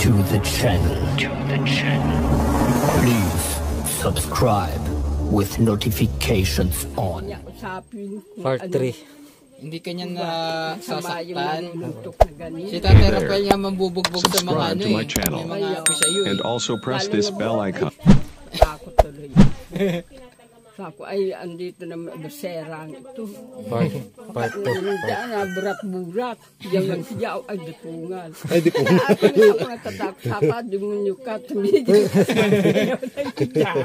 to the channel. Please subscribe with notifications on. Part 3. Hindi kanya na sasaktan. Si Tatay Rafael niya mambubugbog sa mga ano eh. May mga ako siya yun. And also press this bell icon. Takot tuloy. Ako ay andito na serang ito. Part 2. Nandiyan na burat-burat. Diyan lang siya ay dipungan. Ay dipungan. Ako natatakot-tapad yung nyukat. Tumigil sa sayo ng kiyaw.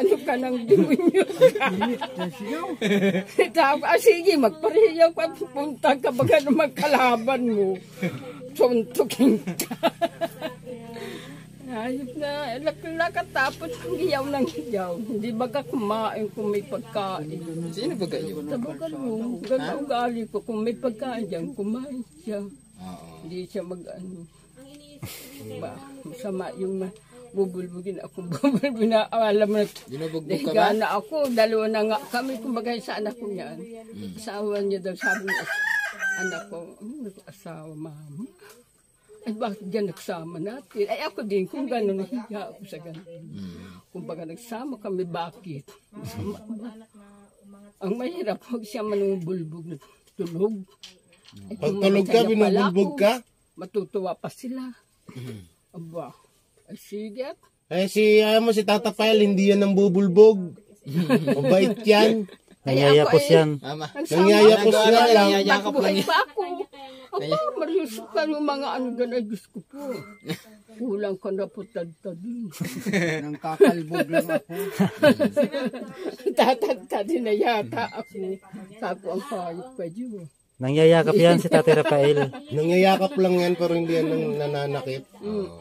Ano ka nang dumunyok ka? Tapos, sige, magpariyaw ka. Punta ka baga na magkalaban mo. Suntukin ka. Ayop na, lakalakat tapos hiyaw ng hiyaw. Hindi baga kumain kung may pagkain. Sino baga yun? Tabagal mo. Gano'ng ko kung may pagkain dyan, kumain siya. Hindi siya mag-ano. Masama yung bubulbugin ako. Bubulbugin na, alam mo na. Dinabugbog ka ba? Na ako, dalawa na nga kami. Kumbaga sa anak ko niyan. Asawa niya daw, sabi niya. Anak ko, asawa, mama. Ay, bakit dyan nagsama natin? Ay, ako din, kung gano'n, nahiya ako sa gano'n. Kung baga nagsama kami, bakit? Ang mahirap, huwag siya manubulbog na tulog. Pag tulog ka, binubulbog ka? Matutuwa pa sila. Aba, ay sige. Ay, si Tatay Rafael, hindi yan ang bubulbog. Mabait yan. Nangyayapos yan. Nangyayapos na lang. Nagbuhay pa ako. Aba, mariusok ka ng mga ano ganay. Diyos ko po. Kulang ka na po tad-tadin. Nang kakalbog lang ako. Tatad-tadin na yata ako. Sabi ang hayop pa dyan. Nangyayakap yan si Tatay Rafael. Nangyayakap lang yan pero hindi yan nananakit.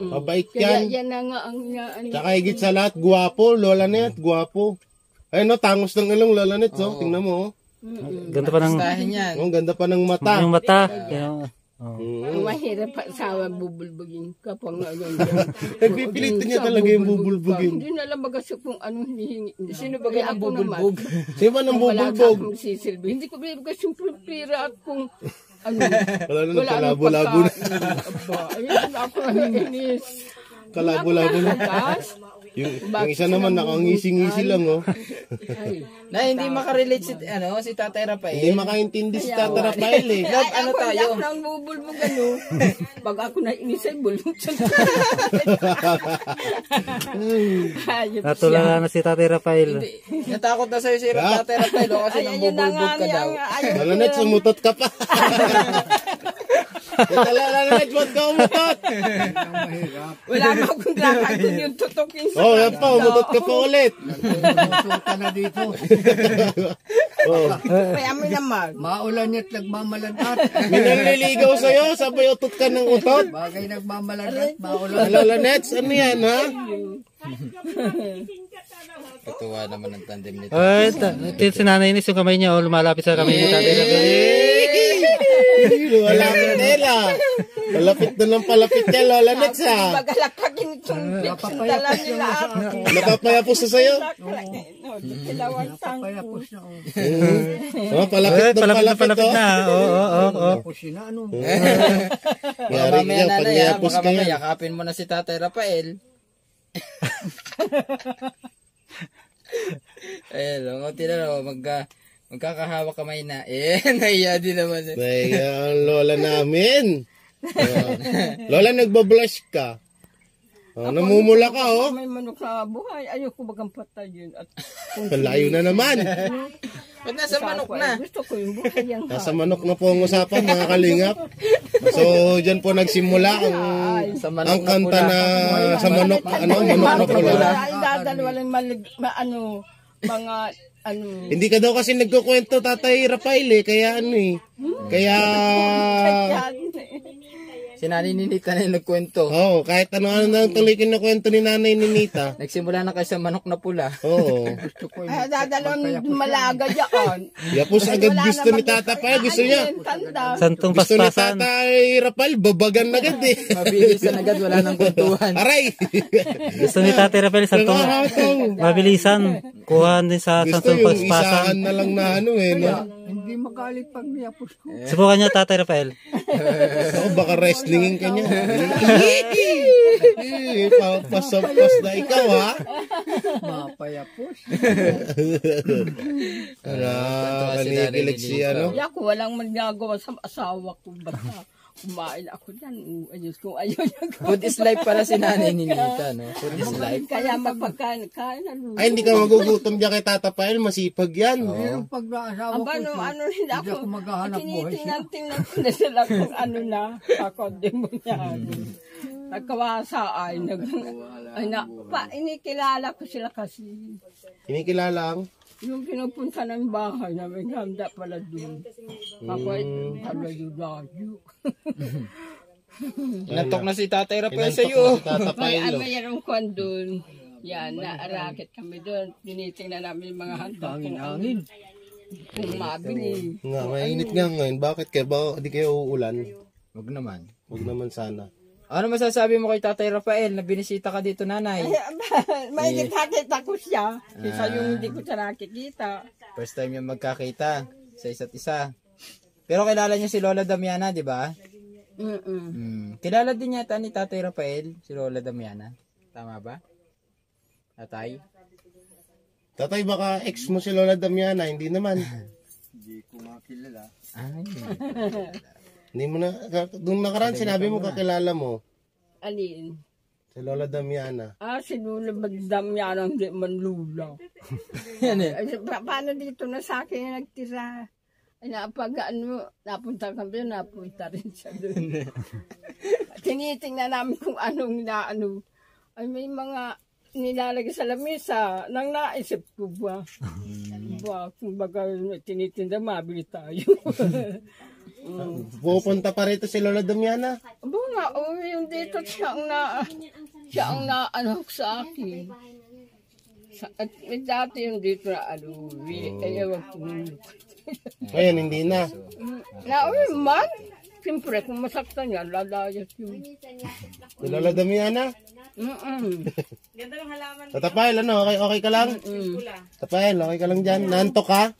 Mabait yan. Kaya yan na nga ang... Tsaka higit sa lahat, guwapo. Lola na yan, guwapo. Ay no, tangos ng ilong Lola Net, oh. Tingnan mo. Ganda pa ng ganda pa ng mata. Yung mata. Mahirap pa sawa bubulbugin ka pa nga yun. Nagpipilitin niya talaga yung bubulbugin. Hindi na lang baga kung anong hinihingi. Sino ba ang bubulbog? Sino ba ang bubulbog? Hindi ko ba kasi pira at kung ano. Wala na kalabo-labo na. Ayun ako inis. Kalabo-labo na. Yung isa naman nakangising-ngisi lang, oh. Na hindi makarelate si ano si Tatay Rafael. Hindi makaintindi si Tatay Rafael eh. Ay, ano tayo? Ako lang bubulbog ano. Pag ako nainis ay bulbog. Natulala na si Tatay Rafael. Natakot na sa'yo si Tatay Rafael kasi nang bubulbog ka daw. Wala na, sumutot ka pa. Wala mo akong lakad kung yung tutukin sa kanya. Yan pa, umutot ka pa ulit. Umutot ka na dito. Kaya mo naman. Maulan niya't nagmamalanat. May naliligaw sa'yo, sabay utot ka ng utot. Bagay nagmamalanat, maulan. Lolanets, ano yan ha? Katuwa naman ang tandem nito. Sinanainis yung kamay niya, lumalapit sa kamay niya. Lumalapit nila. Palapit na lang palapit niya, Lola Nets ha. Magalakakin itong bitch na lang nila ako. Napapayapos na sa'yo? Napapayapos na ako. Palapit na palapit na. Napapayapos na ano. Baka mamaya nanay, baka mamaya yakapin mo na si Tatay Rafael. Eh, longo tira magkakahawak kamay na. Eh, nahiya din naman. Nahiya ang lola namin. Lola, nagbablush ka. Namumula ka, oh. May manok sa buhay. Ayoko bagang patayin. Layo na naman. Ba't nasa manok na? Gusto ko yung buhay yan. Nasa manok na po ang usapan, mga kalingap. So, dyan po nagsimula ang kanta na sa manok, ano, manok na pula. Dadalwalan ano, mga, ano. Hindi ka daw kasi nagkukwento, Tatay Rafael, eh. Kaya, ano, eh. Kaya... Si Nanay Nenita na yung nagkwento. Oo, kahit ano-ano na ang tuloy kinakwento ni Nanay Nenita. Nagsimula na kayo sa manok na pula. Oo. Ay, dadalong malaga dyan. Yapos agad gusto ni Tatay Rafael. Gusto niya. Santong paspasan. Gusto ni Tatay Rafael, babagan na agad eh. Mabilisan agad, wala nang kwentuhan. Aray! Gusto ni Tatay Rafael, santong mabilisan. Kuhaan din sa santong paspasan. Gusto yung isaan na lang na ano eh. Di magalit pag niyapos ko. Subukan niya, Tatay Rafael. Ako baka wrestlingin ka niya. Pasampas na ikaw, ha? Mapayapos. Kanikilig siya, no? Ako walang magagawa sa asawa ko. Basta kumain ako dyan. Ayos kong ayaw niya. Food is life pala si Nanay Nenita, no? Food is life. Kaya magpagkain. Ay, hindi ka magugutom dyan kay Tatay Rafael. Masipag yan. Yung pag-asawa ko, hindi ako maghahanap buhay siya. Tinitingnan ko na sila kung ano na. Ako, demonyado. Nagkawasa ay inikilala ko sila kasi. Inikilala ang? Yung pinupunta ng bahay namin, handa pala doon. Ako ay talayo-dayo. Inatok na si Tatay Rafael sa iyo. May mayroong kwan doon. Yan, naaraket kami doon. Tinitingnan namin yung mga handa. Hangin-hangin. Kung mabili. Nga, mainit nga ngayon. Bakit kayo? Hindi kayo uulan? Huwag naman. Huwag naman sana. Ano masasabi mo kay Tatay Rafael na binisita ka dito, nanay? May nakita ko siya. Isa yung hindi ko siya nakikita. First time yung magkakita sa isa't isa. Pero kilala niya si Lola Damiana, di ba? Kilala din niya ni Tatay Rafael, si Lola Damiana. Tama ba? Tatay? Tatay, baka ex mo si Lola Damiana. Hindi naman. Hindi ko makilala. Ay, hindi ko makilala. Hindi mo na, doon nakaraan sinabi mo kakilala mo. Alin? Si Lola Damiana. Ah, si Lola Damiana, hindi man Lola. Yan eh. Paano dito na sa akin nagtira? Ay, napunta kami, napunta rin siya doon. Tinitingnan namin kung anong inaano. Ay, may mga nilalagay sa lamisa. Nang naisip ko ba? Ba, kung baga tinitinda, mabili tayo. Pupunta pa rito si Lola Damiana? Bunga, yung dito siya ang na sa akin. At dati yung dito na aluwi. Ngayon, hindi na. Nauwi man. Siyempre, kung masaktan niya, lalayas yun. Si Lola Damiana? Ganda ng halaman. Tatapay, okay ka lang? Tatapay, okay ka lang dyan? Nanto ka?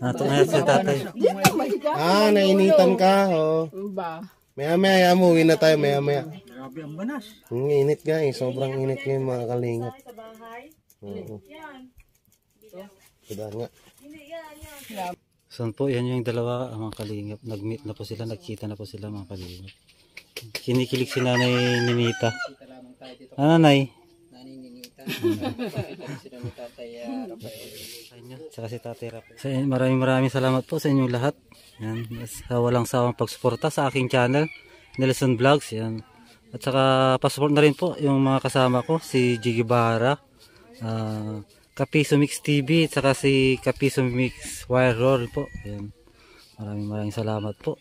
Nanto nga si tatay. Nainitan ka. Maya-maya mo, uwi na tayo maya-maya. Grabe ang banas. Init nga eh, sobrang init nga yung mga kalingap. Sadaan nga. Saan po, yan yung dalawa mga kalingap. Nag-meet na po sila, nagkita na po sila mga kalingap. Kinikilig si Nanay Nenita. Nanay? Nanay Nenita. Tsaka si Tatay Rafael. Maraming salamat po sa inyong lahat. Yan. Walang sawang pagsuporta sa aking channel, Nelson Vlogs. Yan. At saka pasupport na rin po yung mga kasama ko, si Jiggy Bahara, Kapiso Mix TV, at saka si Kapiso Mix Wire Roll po. Yan. Maraming salamat po.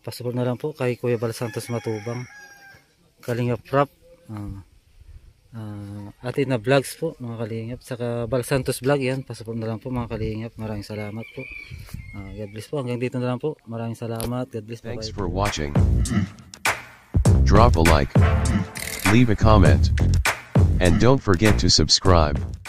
Pasabot na lang po kay Kuya Val Santos Matubang, Kalingap Rap, Atin na Vlogs po mga kalingap, saka Val Santos Vlog. Yan, pasabot na lang po mga kalingap. Maraming salamat po. God bless po. Hanggang dito na lang po. Maraming salamat. God bless. Thanks for watching. Drop a like, leave a comment, and don't forget to subscribe.